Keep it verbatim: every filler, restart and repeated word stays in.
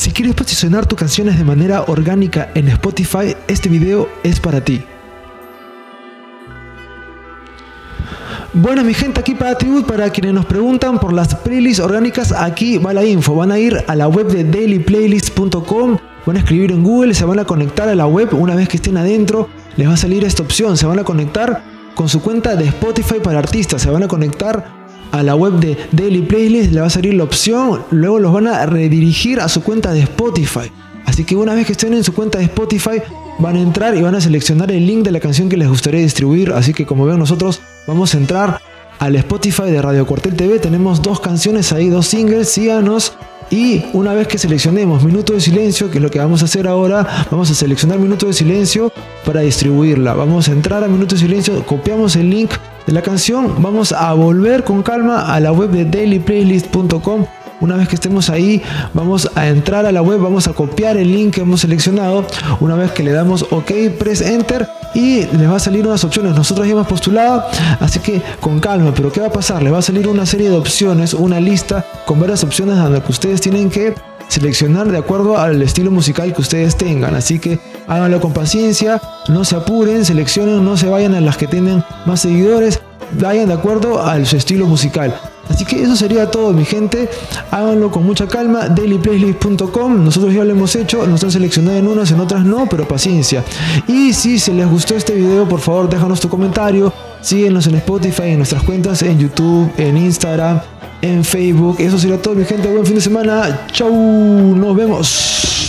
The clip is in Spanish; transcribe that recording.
Si quieres posicionar tus canciones de manera orgánica en Spotify, este video es para ti. Bueno, mi gente, aquí para Tribut, para quienes nos preguntan por las playlists orgánicas, aquí va la info. Van a ir a la web de daily playlist punto com, van a escribir en Google, se van a conectar a la web. Una vez que estén adentro, les va a salir esta opción. Se van a conectar con su cuenta de Spotify para artistas, se van a conectar a la web de Daily Playlist, le va a salir la opción, luego los van a redirigir a su cuenta de Spotify. Así que una vez que estén en su cuenta de Spotify, van a entrar y van a seleccionar el link de la canción que les gustaría distribuir. Así que, como ven, nosotros vamos a entrar al Spotify de Radio Cuartel T V. Tenemos dos canciones ahí, dos singles, síganos. Y una vez que seleccionemos Minuto de Silencio, que es lo que vamos a hacer ahora, vamos a seleccionar Minuto de Silencio para distribuirla. Vamos a entrar a Minuto de Silencio, copiamos el link de la canción, vamos a volver con calma a la web de daily playlist punto com. Una vez que estemos ahí, vamos a entrar a la web, vamos a copiar el link que hemos seleccionado. Una vez que le damos OK, press Enter y les va a salir unas opciones. Nosotros ya hemos postulado, así que con calma. Pero ¿qué va a pasar? Les va a salir una serie de opciones, una lista con varias opciones a las que ustedes tienen que seleccionar de acuerdo al estilo musical que ustedes tengan. Así que háganlo con paciencia, no se apuren, seleccionen, no se vayan a las que tienen más seguidores, vayan de acuerdo a su estilo musical. Así que eso sería todo, mi gente. Háganlo con mucha calma. daily playlist punto com. Nosotros ya lo hemos hecho. Nos han seleccionado en unas, en otras no, pero paciencia. Y si se les gustó este video, por favor, déjanos tu comentario. Síguenos en Spotify, en nuestras cuentas, en YouTube, en Instagram, en Facebook. Eso sería todo, mi gente. Buen fin de semana. Chau. Nos vemos.